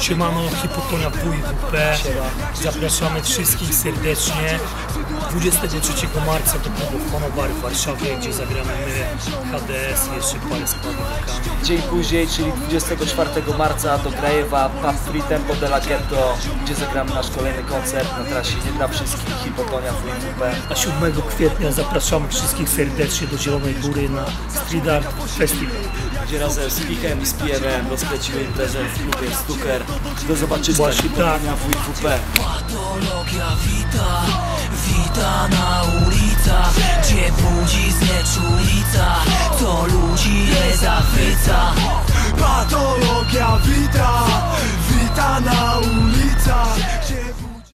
Siemano, Hipotonia WIWP. Zapraszamy wszystkich serdecznie 23 marca do klubu Fonobar w Warszawie, gdzie zagramy my, HDS, jeszcze parę składnikami. Dzień później, czyli 24 marca do Grajewa, PUB FREE TEMPO DE LA GHETTO, gdzie zagramy nasz kolejny koncert na trasie Nie Dla Wszystkich, Hipotonia WIWP. A 7 kwietnia zapraszamy wszystkich serdecznie do Zielonej Góry na Street Art Festival, gdzie razem z Pichem i z Pierrem rozplecimy imprezę w klubie Stuker. Do zobaczenia. Hipotonia WIWP. Patologia wita na ulicach, gdzie budzi znieczulica, co ludzi nie zachwyca. Patologia wita na ulicach, gdzie